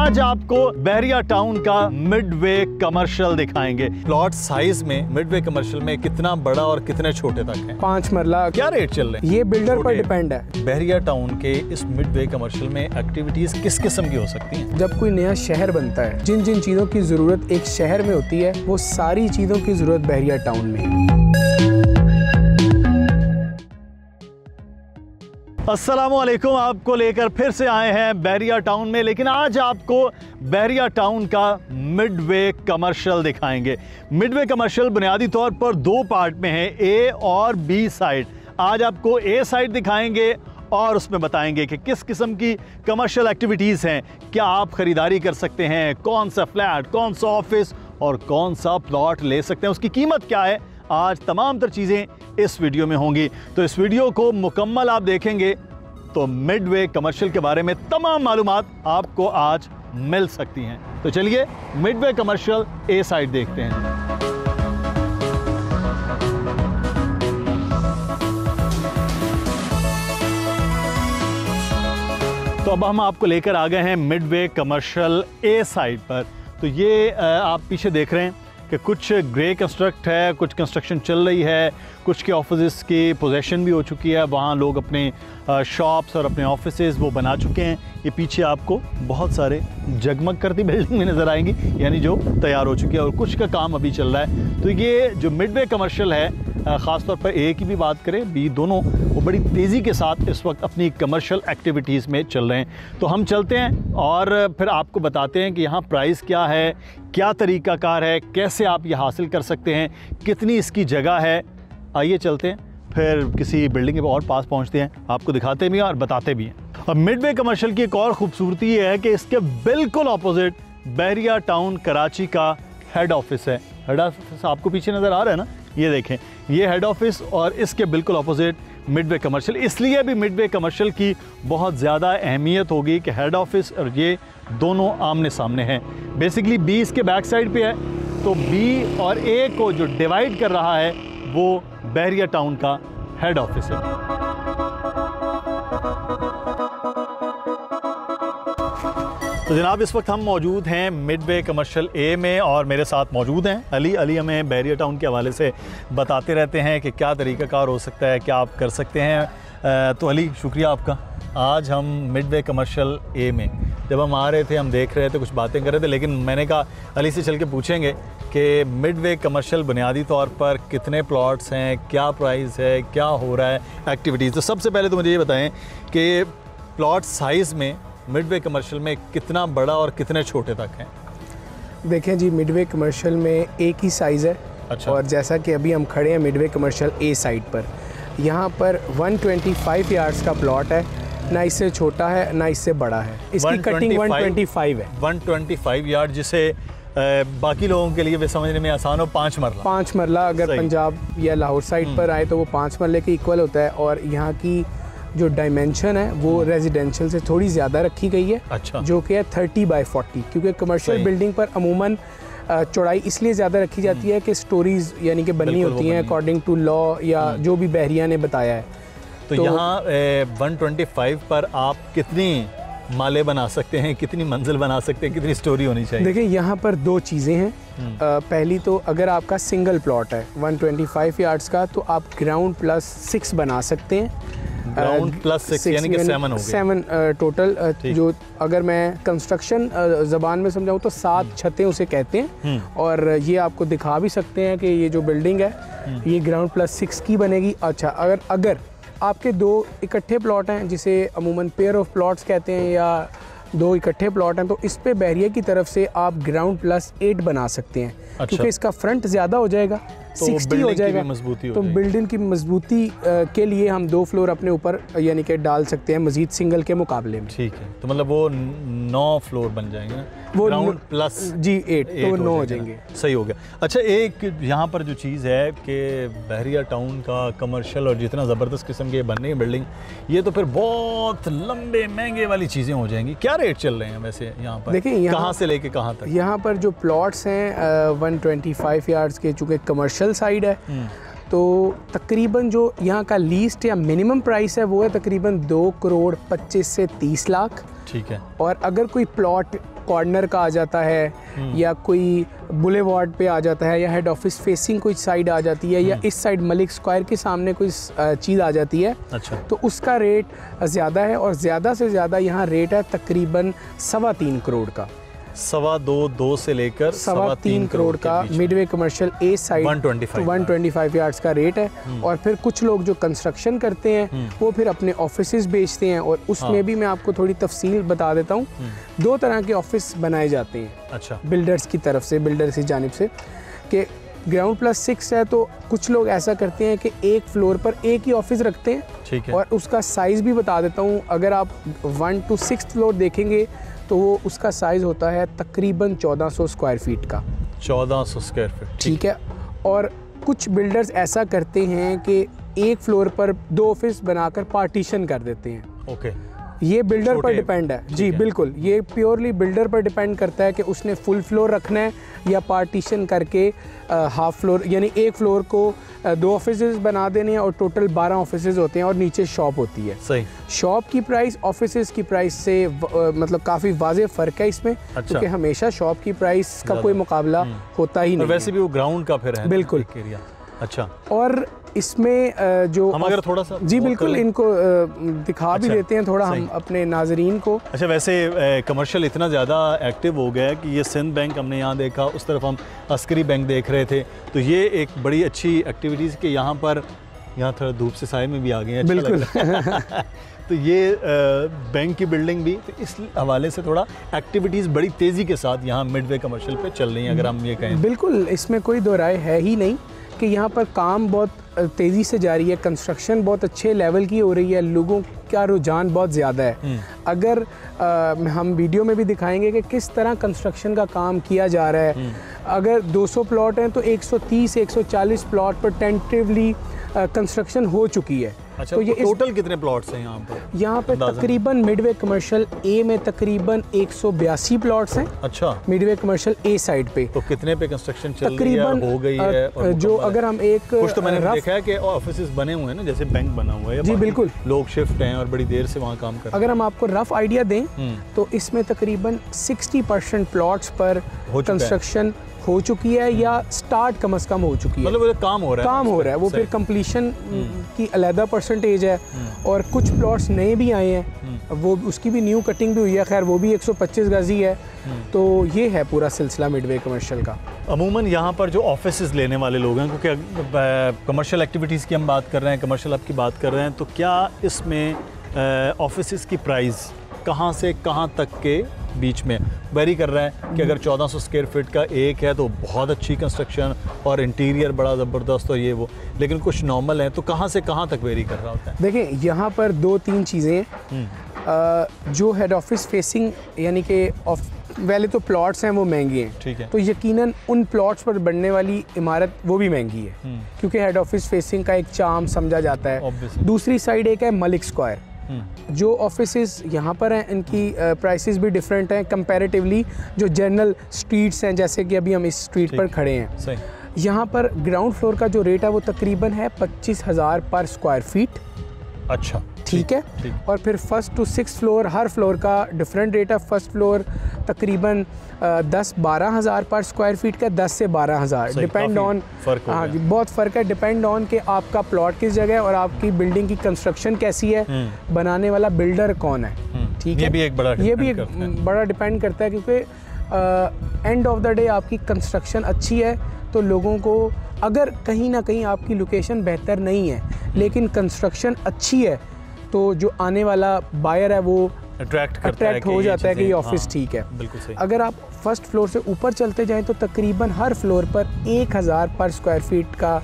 आज आपको बहरिया टाउन का मिडवे कमर्शियल दिखाएंगे। प्लॉट साइज में मिडवे कमर्शियल में कितना बड़ा और कितने छोटे तक है? 5 मरला। क्या रेट चल रहे हैं? ये बिल्डर पर डिपेंड है। बहरिया टाउन के इस मिडवे कमर्शियल में एक्टिविटीज किस किस्म की हो सकती हैं? जब कोई नया शहर बनता है, जिन जिन चीजों की जरूरत एक शहर में होती है, वो सारी चीजों की जरूरत बहरिया टाउन में है। अस्सलामुअलैकुम, आपको लेकर फिर से आए हैं बहरिया टाउन में, लेकिन आज आपको बहरिया टाउन का मिडवे कमर्शियल दिखाएंगे। मिडवे कमर्शियल बुनियादी तौर पर 2 पार्ट में है, ए और बी साइड। आज आपको ए साइड दिखाएंगे और उसमें बताएंगे कि किस किस्म की कमर्शियल एक्टिविटीज़ हैं, क्या आप ख़रीदारी कर सकते हैं, कौन सा फ्लैट, कौन सा ऑफिस और कौन सा प्लॉट ले सकते हैं, उसकी कीमत क्या है। आज तमाम तर चीज़ें इस वीडियो में होंगी, तो इस वीडियो को मुकम्मल आप देखेंगे तो मिडवे कमर्शियल के बारे में तमाम मालूमात आपको आज मिल सकती हैं। तो चलिए मिडवे कमर्शियल ए साइड देखते हैं। तो अब हम आपको लेकर आ गए हैं मिडवे कमर्शियल ए साइड पर। तो ये आप पीछे देख रहे हैं कि कुछ ग्रे कंस्ट्रक्ट है, कुछ कंस्ट्रक्शन चल रही है, कुछ के ऑफिस की पोजेसन भी हो चुकी है, वहाँ लोग अपने शॉप्स और अपने ऑफिसेज वो बना चुके हैं। ये पीछे आपको बहुत सारे जगमग करती बिल्डिंग में नज़र आएंगी, यानी जो तैयार हो चुकी है और कुछ का काम अभी चल रहा है। तो ये जो मिडवे कमर्शियल है, ख़ासतौर पर ए की भी बात करें, बी, दोनों वो बड़ी तेज़ी के साथ इस वक्त अपनी कमर्शियल एक्टिविटीज़ में चल रहे हैं। तो हम चलते हैं और फिर आपको बताते हैं कि यहाँ प्राइस क्या है, क्या तरीक़ाकार है, कैसे आप ये हासिल कर सकते हैं, कितनी इसकी जगह है। आइए चलते हैं, फिर किसी बिल्डिंग के और पास पहुँचते हैं, आपको दिखाते भी हैं और बताते भी हैं। अब मिडवे कमर्शियल की एक और ख़ूबसूरती ये है कि इसके बिल्कुल अपोजिट बहरिया टाउन कराची का हेड ऑफिस है। हेड ऑफिस आपको पीछे नज़र आ रहा है ना, ये देखें, ये हेड ऑफिस और इसके बिल्कुल अपोजिट मिडवे कमर्शियल। इसलिए भी मिडवे कमर्शियल की बहुत ज़्यादा अहमियत होगी कि हेड ऑफिस और ये दोनों आमने सामने हैं। बेसिकली बी इसके बैक साइड पे है, तो बी और ए को जो डिवाइड कर रहा है वो बहरिया टाउन का हेड ऑफिस है। तो जनाब, इस वक्त हम मौजूद हैं मिडवे कमर्शियल ए में और मेरे साथ मौजूद हैं अली हमें बहरिया टाउन के हवाले से बताते रहते हैं कि क्या तरीक़ाकार हो सकता है, क्या आप कर सकते हैं। तो अली, शुक्रिया आपका। आज हम मिडवे कमर्शियल ए में जब हम आ रहे थे, हम देख रहे थे, कुछ बातें कर रहे थे, लेकिन मैंने कहा अली से चल के पूछेंगे कि मिडवे कमर्शियल बुनियादी तौर पर कितने प्लॉट्स हैं, क्या प्राइस है, क्या हो रहा है एक्टिविटीज़। तो सबसे पहले तो मुझे ये बताएँ कि प्लॉट साइज़ में मिडवे कमर्शियल में कितना बड़ा और कितने छोटे तक हैं? देखें जी, मिडवे कमर्शियल में एक ही साइज़ है। अच्छा। और जैसा कि अभी हम खड़े हैं मिडवे कमर्शियल ए साइड पर, यहाँ पर 125 यार्ड्स का प्लॉट है, ना इससे छोटा है ना इससे बड़ा है। इसकी कटिंग 125 है। 125 यार्ड, जिसे बाकी लोगों के लिए भी समझने में आसान हो, 5 मरला। अगर पंजाब या लाहौर साइड पर आए तो वो 5 मरले के इक्वल होता है। और यहाँ की जो डायमेंशन है वो रेजिडेंशियल से थोड़ी ज़्यादा रखी गई है। अच्छा। जो कि है 30 बाई 40, क्योंकि कमर्शियल बिल्डिंग पर अमूमन चौड़ाई इसलिए ज़्यादा रखी जाती है कि स्टोरीज यानी कि बननी होती हैं अकॉर्डिंग टू लॉ या जो भी बहरिया ने बताया है। तो यहाँ 125 पर आप कितनी माले बना सकते हैं, कितनी मंजिल बना सकते हैं, कितनी स्टोरी होनी चाहिए? देखिए, यहाँ पर 2 चीज़ें हैं। पहली तो अगर आपका सिंगल प्लॉट है 125 यार्ड्स का, तो आप ग्राउंड प्लस 6 बना सकते हैं। ग्राउंड प्लस 6 यानी कि 7 हो गए। 7 टोटल, जो अगर मैं कंस्ट्रक्शन ज़बान में समझाऊं तो 7 छतें उसे कहते हैं। और ये आपको दिखा भी सकते हैं कि ये जो बिल्डिंग है ये ग्राउंड प्लस 6 की बनेगी। अच्छा, अगर आपके 2 इकट्ठे प्लॉट हैं, जिसे अमूमन पेयर ऑफ प्लॉट्स कहते हैं, या 2 इकट्ठे प्लॉट हैं, तो इस पे बहरिया की तरफ से आप ग्राउंड प्लस 8 बना सकते हैं। अच्छा। क्योंकि इसका फ्रंट ज़्यादा हो जाएगा, तो 60 हो जाएगा, तो बिल्डिंग की मजबूती के लिए हम 2 फ्लोर अपने ऊपर यानी कि डाल सकते हैं मजीद सिंगल के मुकाबले में। ठीक है, तो मतलब वो 9 फ्लोर बन जाएंगे ना, वो ग्राउंड प्लस जी 8 तो 9 हो जाएंगे। सही हो गया। अच्छा, एक यहाँ पर जो चीज़ है कि बहरिया टाउन का कमर्शियल और जितना ज़बरदस्त किस्म के बनने बिल्डिंग, ये तो फिर बहुत लंबे महंगे वाली चीज़ें हो जाएंगी। क्या रेट चल रहे हैं वैसे यहाँ पर? देखिए, कहाँ से लेके कहाँ तक यहाँ पर जो प्लॉट्स हैं 125 यार्ड्स के, चूँकि कमर्शियल साइड है, तो तकरीबन जो यहाँ का लीस्ट या मिनिमम प्राइस है वो है तकरीबन 2 करोड़ 25 से 30 लाख। ठीक है। और अगर कोई प्लॉट कॉर्नर का आ जाता है या कोई बुलेवार्ड पे आ जाता है या हेड ऑफिस फेसिंग कोई साइड आ जाती है या इस साइड मलिक स्क्वायर के सामने कोई चीज़ आ जाती है, अच्छा, तो उसका रेट ज़्यादा है। और ज़्यादा से ज़्यादा यहाँ रेट है तकरीबन 3.25 करोड़ का, 2.25 से लेकर 3.25 करोड़ का midway commercial A side 125 yards का रेट है। और फिर कुछ लोग जो कंस्ट्रक्शन करते हैं वो फिर अपने ऑफिसेज बेचते हैं और उसमें भी मैं आपको थोड़ी तफसील बता देता हूँ। 2 तरह के ऑफिस बनाए जाते हैं, अच्छा, बिल्डर्स की तरफ से, बिल्डर्स की जानिब से, कि ग्राउंड प्लस 6 है तो कुछ लोग ऐसा करते हैं कि एक फ्लोर पर एक ही ऑफिस रखते हैं, ठीक है, और उसका साइज़ भी बता देता हूँ। अगर आप 1 to 6 फ्लोर देखेंगे तो वो उसका साइज़ होता है तकरीबन 1400 स्क्वायर फीट का, 1400 स्क्वायर फीट, ठीक है। और कुछ बिल्डर्स ऐसा करते हैं कि एक फ्लोर पर 2 ऑफिस बनाकर पार्टीशन कर देते हैं, ओके, ये बिल्डर पर डिपेंड है जी, बिल्कुल, ये प्योरली बिल्डर पर डिपेंड करता है कि उसने फुल फ्लोर रखना है या पार्टीशन करके हाफ फ्लोर, यानी एक फ्लोर को 2 ऑफिसेज बना देने हैं और टोटल 12 ऑफिसेज होते हैं और नीचे शॉप होती है। सही, शॉप की प्राइस ऑफिसेज की प्राइस से मतलब काफ़ी वाज़े फ़र्क है इसमें, अच्छा, क्योंकि हमेशा शॉप की प्राइस का कोई मुकाबला होता ही नहीं, वैसे भी वो ग्राउंड का फिर है, बिल्कुल, अच्छा। और इसमें जो हम अगर थोड़ा सा जी बिल्कुल इनको दिखा भी देते हैं थोड़ा हम अपने नाजरीन को। अच्छा, वैसे कमर्शियल इतना ज़्यादा एक्टिव हो गया है कि ये सिंध बैंक हमने यहाँ देखा, उस तरफ हम अस्करी बैंक देख रहे थे, तो ये एक बड़ी अच्छी एक्टिविटीज़ के यहाँ पर, यहाँ थोड़ा धूप से साए में भी आ गए हैं, बिल्कुल तो ये बैंक की बिल्डिंग भी, तो इस हवाले से थोड़ा एक्टिविटीज़ बड़ी तेज़ी के साथ यहाँ मिडवे कमर्शियल पे चल रही हैं, अगर हम ये कहें। बिल्कुल, इसमें कोई दो राय है ही नहीं कि यहाँ पर काम बहुत तेज़ी से जारी है, कंस्ट्रक्शन बहुत अच्छे लेवल की हो रही है, लोगों का रुझान बहुत ज़्यादा है। अगर हम वीडियो में भी दिखाएंगे कि किस तरह कंस्ट्रक्शन का काम किया जा रहा है। अगर 200 प्लॉट हैं तो 130-140 प्लॉट पर टेंटेटिवली कंस्ट्रक्शन हो चुकी है। अच्छा, तो ये टोटल कितने प्लॉट्स हैं यहाँ पर? यहाँ पर तकरीबन मिडवे कमर्शियल ए में तकरीबन 182 प्लॉट्स हैं। अच्छा, मिडवे कमर्शियल ए साइड पे। तो कितने पे कंस्ट्रक्शन चल रही है, हो गई है? और जो अगर हम एक कुछ तो मैंने देखा है कि ऑफिसेस बने हुए हैं ना, जैसे बैंक बना हुआ है, जी बिल्कुल, लोग शिफ्ट हैं और बड़ी देर से वहाँ काम कर रहे हैं। अगर हम आपको रफ आइडिया दें तो इसमें तकरीबन 60% प्लॉट्स पर कंस्ट्रक्शन हो चुकी है या स्टार्ट कम से कम हो चुकी है, मतलब काम हो रहा है, काम हो रहा है। वो फिर कंप्लीशन की अलग परसेंटेज है और कुछ प्लॉट्स नए भी आए हैं, वो उसकी भी न्यू कटिंग भी हुई है, खैर वो भी 125 गज़ ही है। तो ये है पूरा सिलसिला मिडवे कमर्शियल का। अमूमन यहाँ पर जो ऑफिसेज लेने वाले लोग हैं, क्योंकि कमर्शियल एक्टिविटीज़ की हम बात कर रहे हैं, कमर्शियल हब की बात कर रहे हैं, तो क्या इसमें ऑफिसेज की प्राइस कहाँ से कहाँ तक के बीच में वेरी कर रहा है? कि अगर 1400 स्क्वायर फीट का एक है तो बहुत अच्छी कंस्ट्रक्शन और इंटीरियर बड़ा ज़बरदस्त और ये वो, लेकिन कुछ नॉर्मल है, तो कहाँ से कहाँ तक वेरी कर रहा होता है? देखें, यहाँ पर 2-3 चीज़ें हैं। जो हेड ऑफिस फेसिंग, यानी कि पहले तो प्लॉट्स हैं वो महंगे हैं, ठीक है, तो यकीनन उन प्लॉट्स पर बनने वाली इमारत वो भी महंगी है, क्योंकि हेड ऑफिस फेसिंग का एक चार्म समझा जाता है। दूसरी साइड एक है मलिक स्क्वायर, जो ऑफिसेज यहाँ पर हैं इनकी प्राइसेस भी डिफरेंट हैं कंपैरेटिवली जो जनरल स्ट्रीट्स हैं, जैसे कि अभी हम इस स्ट्रीट पर खड़े हैं। यहाँ पर ग्राउंड फ्लोर का जो रेट है वो तकरीबन है 25,000 पर स्क्वायर फीट। अच्छा, ठीक है, ठीक। और फिर 1st to 6th फ्लोर, हर फ्लोर का डिफरेंट रेट है। 1st फ्लोर तकरीबन 10-12 हज़ार पर स्क्वायर फीट का, 10 से 12 हज़ार, डिपेंड ऑन, हाँ जी बहुत फ़र्क है, डिपेंड ऑन कि आपका प्लॉट किस जगह है और आपकी बिल्डिंग की कंस्ट्रक्शन कैसी है, बनाने वाला बिल्डर कौन है, ठीक है, ये भी एक बड़ा डिपेंड करता है, क्योंकि एंड ऑफ द डे आपकी कंस्ट्रक्शन अच्छी है तो लोगों को, अगर कहीं ना कहीं आपकी लोकेशन बेहतर नहीं है लेकिन कंस्ट्रक्शन अच्छी है, तो जो आने वाला बायर है वो अट्रैक्ट हो जाता है कि ये ऑफिस ठीक है। बिल्कुल सही। अगर आप 1st फ्लोर से ऊपर चलते जाएं तो तकरीबन हर फ्लोर पर 1,000 पर स्क्वायर फीट का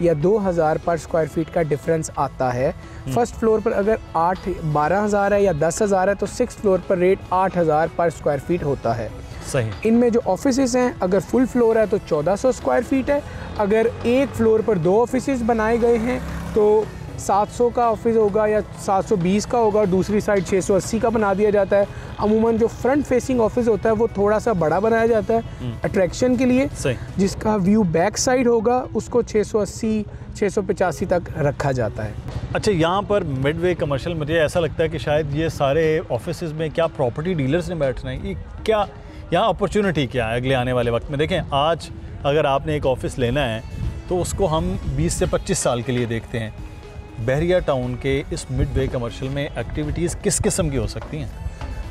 या 2,000 पर स्क्वायर फीट का डिफरेंस आता है। 1st फ्लोर पर अगर 8-12 हज़ार है या 10 हज़ार है तो 6th फ्लोर पर रेट 8,000 पर स्क्वायर फीट होता है। सही। इनमें जो ऑफिसेज हैं, अगर फुल फ्लोर है तो 1400 स्क्वायर फीट है, अगर एक फ्लोर पर 2 ऑफिसेज बनाए गए हैं तो 700 का ऑफिस होगा या 720 का होगा, और दूसरी साइड 680 का बना दिया जाता है। अमूमन जो फ्रंट फेसिंग ऑफिस होता है वो थोड़ा सा बड़ा बनाया जाता है अट्रैक्शन के लिए, जिसका व्यू बैक साइड होगा उसको 680-685 तक रखा जाता है। अच्छा, यहाँ पर मिडवे कमर्शियल मुझे ऐसा लगता है कि शायद ये सारे ऑफिसेज में क्या प्रॉपर्टी डीलर्स ने बैठना है? ये क्या यहाँ अपॉर्चुनिटी क्या है अगले आने वाले वक्त में। देखें, आज अगर आपने एक ऑफ़िस लेना है तो उसको हम 20 से 25 साल के लिए देखते हैं। बहरिया टाउन के इस मिडवे कमर्शियल में एक्टिविटीज़ किस किस्म की हो सकती हैं?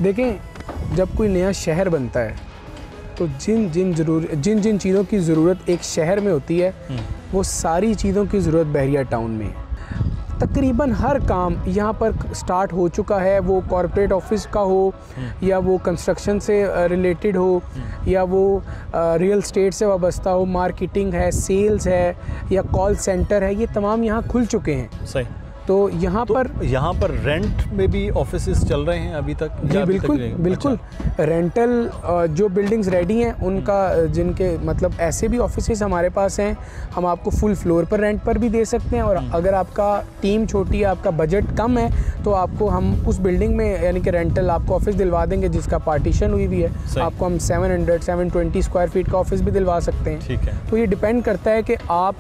देखें, जब कोई नया शहर बनता है तो जिन जिन चीज़ों की ज़रूरत एक शहर में होती है वो सारी चीज़ों की ज़रूरत बहरिया टाउन में है। तकरीबन हर काम यहाँ पर स्टार्ट हो चुका है, वो कॉर्पोरेट ऑफिस का हो या वो कंस्ट्रक्शन से रिलेटेड हो या वो रियल स्टेट से वाबस्ता हो, मार्केटिंग है, सेल्स है या कॉल सेंटर है, ये तमाम यहाँ खुल चुके हैं। सही। तो यहाँ पर रेंट में भी ऑफिसेस चल रहे हैं अभी तक? जी बिल्कुल बिल्कुल। अच्छा। रेंटल जो बिल्डिंग्स रेडी हैं उनका, जिनके मतलब ऐसे भी ऑफिसेस हमारे पास हैं, हम आपको फुल फ्लोर पर रेंट पर भी दे सकते हैं। और अगर आपका टीम छोटी है, आपका बजट कम है, तो आपको हम उस बिल्डिंग में यानी कि रेंटल आपको ऑफिस दिलवा देंगे जिसका पार्टीशन हुई भी है। आपको हम 720 स्क्वायर फीट का ऑफिस भी दिलवा सकते हैं। ठीक है। तो ये डिपेंड करता है कि आप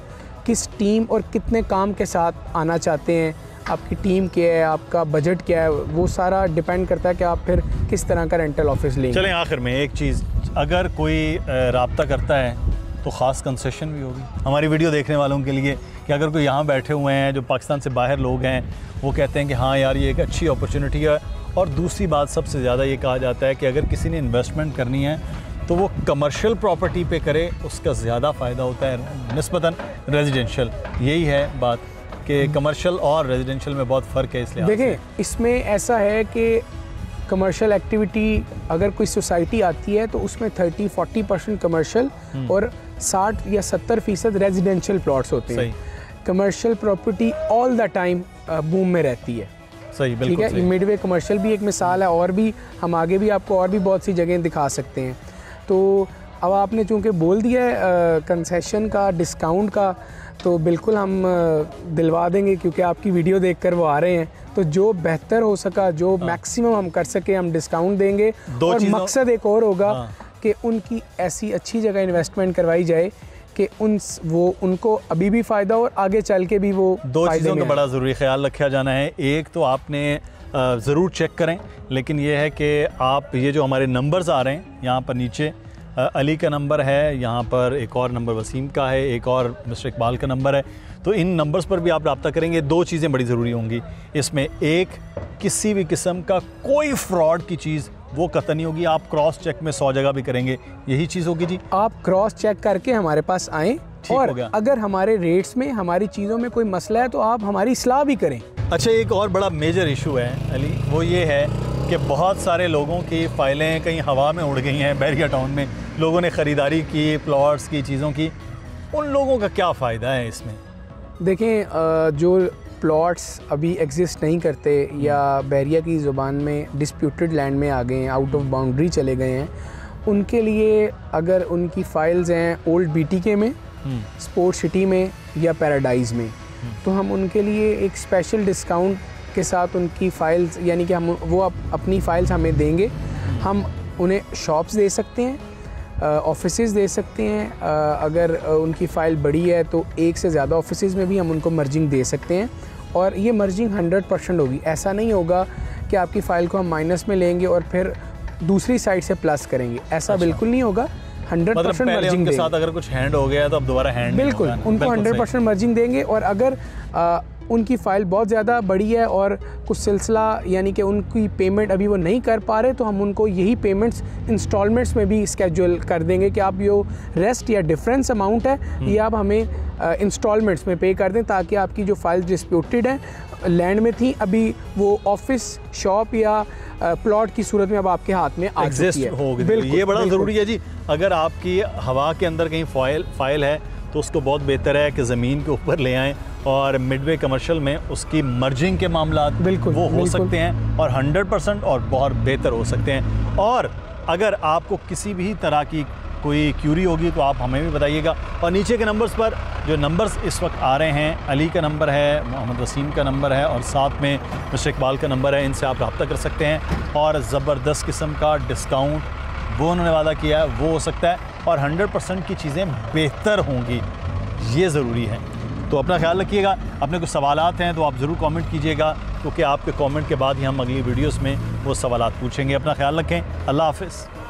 किस टीम और कितने काम के साथ आना चाहते हैं, आपकी टीम क्या है, आपका बजट क्या है, वो सारा डिपेंड करता है कि आप फिर किस तरह का रेंटल ऑफिस लेंगे। चलें, आखिर में एक चीज़, अगर कोई राब्ता करता है तो ख़ास कंसेशन भी होगी हमारी वीडियो देखने वालों के लिए कि अगर कोई यहाँ बैठे हुए हैं जो पाकिस्तान से बाहर लोग हैं, वो कहते हैं कि हाँ यार ये एक अच्छी अपॉर्चुनिटी है। और दूसरी बात सबसे ज़्यादा ये कहा जाता है कि अगर किसी ने इन्वेस्टमेंट करनी है तो वो कमर्शियल प्रॉपर्टी पे करे, उसका ज़्यादा फ़ायदा होता है निस्बतन रेजिडेंशियल। यही है बात कि कमर्शियल और रेजिडेंशियल में बहुत फ़र्क है। इसलिए देखें, इसमें ऐसा है कि कमर्शियल एक्टिविटी अगर कोई सोसाइटी आती है तो उसमें 30-40% कमर्शियल और 60 या 70% रेजिडेंशियल प्लॉट्स होते हैं। Commercial property all the time boom में रहती है। सही, ठीक है। मिडवे कमर्शियल भी एक मिसाल है, और भी हम आगे भी आपको और भी बहुत सी जगह दिखा सकते हैं। तो अब आपने चूँकि बोल दिया है कंसेशन का, डिस्काउंट का, तो बिल्कुल हम दिलवा देंगे क्योंकि आपकी वीडियो देखकर वो आ रहे हैं। तो जो बेहतर हो सका, जो मैक्सिमम हम कर सके, हम डिस्काउंट देंगे। और मकसद एक और होगा कि उनकी ऐसी अच्छी जगह इन्वेस्टमेंट करवाई जाए कि उनको अभी भी फ़ायदा हो और आगे चल के भी वो। दो चीज़ों का बड़ा ज़रूरी ख्याल रखा जाना है। एक तो आपने ज़रूर चेक करें, लेकिन ये है कि आप ये जो हमारे नंबर्स आ रहे हैं, यहाँ पर नीचे अली का नंबर है, यहाँ पर एक और नंबर वसीम का है, एक और मिस्टर इकबाल का नंबर है, तो इन नंबर्स पर भी आप रब्ता करेंगे। दो चीज़ें बड़ी ज़रूरी होंगी इसमें। एक, किसी भी किस्म का कोई फ्रॉड की चीज़ वो कतई नहीं होगी। आप क्रॉस चेक में 100 जगह भी करेंगे, यही चीज़ होगी। जी, आप क्रॉस चेक करके हमारे पास आएँ, और अगर हमारे रेट्स में, हमारी चीज़ों में कोई मसला है तो आप हमारी इस्लाह भी करें। अच्छा, एक और बड़ा मेजर इशू है अली, वो ये है कि बहुत सारे लोगों की फ़ाइलें कहीं हवा में उड़ गई हैं। बहरिया टाउन में लोगों ने ख़रीदारी की, प्लॉट्स की, चीज़ों की, उन लोगों का क्या फ़ायदा है इसमें? देखें, जो प्लॉट्स अभी एग्जिस्ट नहीं करते या बहरिया की ज़ुबान में डिस्प्यूटेड लैंड में आ गए हैं, आउट ऑफ बाउंड्री चले गए हैं, उनके लिए अगर उनकी फ़ाइल्स हैं ओल्ड BTK में, स्पोर्ट सिटी में या पैराडाइज में, तो हम उनके लिए एक स्पेशल डिस्काउंट के साथ उनकी फ़ाइल्स, यानी कि हम वो अपनी फ़ाइल्स हमें देंगे। हम उन्हें शॉप्स दे सकते हैं, ऑफिसेस दे सकते हैं। अगर उनकी फ़ाइल बड़ी है तो एक से ज़्यादा ऑफिसेस में भी हम उनको मर्जिंग दे सकते हैं, और ये मर्जिंग 100% होगी। ऐसा नहीं होगा कि आपकी फ़ाइल को हम माइनस में लेंगे और फिर दूसरी साइड से प्लस करेंगे, ऐसा। अच्छा। बिल्कुल नहीं होगा। 100% मर्जिंग के साथ अगर कुछ हैंड हो गया तो अब दोबारा हैंड बिल्कुल उनको 100% मर्जिंग देंगे। और अगर उनकी फ़ाइल बहुत ज़्यादा बड़ी है और कुछ सिलसिला, यानी कि उनकी पेमेंट अभी वो नहीं कर पा रहे, तो हम उनको यही पेमेंट्स इंस्टॉलमेंट्स में भी स्केड्यूल कर देंगे कि आप जो रेस्ट या डिफरेंस अमाउंट है ये आप हमें इंस्टॉलमेंट्स में पे कर दें, ताकि आपकी जो फाइल डिस्प्यूटेड है, लैंड में थी, अभी वो ऑफिस, शॉप या प्लॉट की सूरत में अब आपके हाथ में आ चुकी है। बिल्कुल, ये बड़ा ज़रूरी है जी। अगर आपकी हवा के अंदर कहीं फाइल है तो उसको बहुत बेहतर है कि ज़मीन के ऊपर ले आएँ, और मिडवे कमर्शियल में उसकी मर्जिंग के मामला बिल्कुल वो हो सकते हैं, और 100% और बहुत बेहतर हो सकते हैं। और अगर आपको किसी भी तरह की कोई क्यूरी होगी तो आप हमें भी बताइएगा। और नीचे के नंबर्स पर, जो नंबर्स इस वक्त आ रहे हैं, अली का नंबर है, मोहम्मद रसीम का नंबर है, और साथ में मिस्टर इकबाल का नंबर है, इनसे आप रब्ता कर सकते हैं। और ज़बरदस्त किस्म का डिस्काउंट वो उन्होंने वादा किया है वो हो सकता है, और 100% की चीज़ें बेहतर होंगी, ये ज़रूरी है। तो अपना ख्याल रखिएगा। अपने कुछ सवालात हैं तो आप ज़रूर कमेंट कीजिएगा, क्योंकि आपके कमेंट के बाद ही हम अगली वीडियोस में वो सवालात पूछेंगे। अपना ख्याल रखें। अल्लाह हाफ़िज़।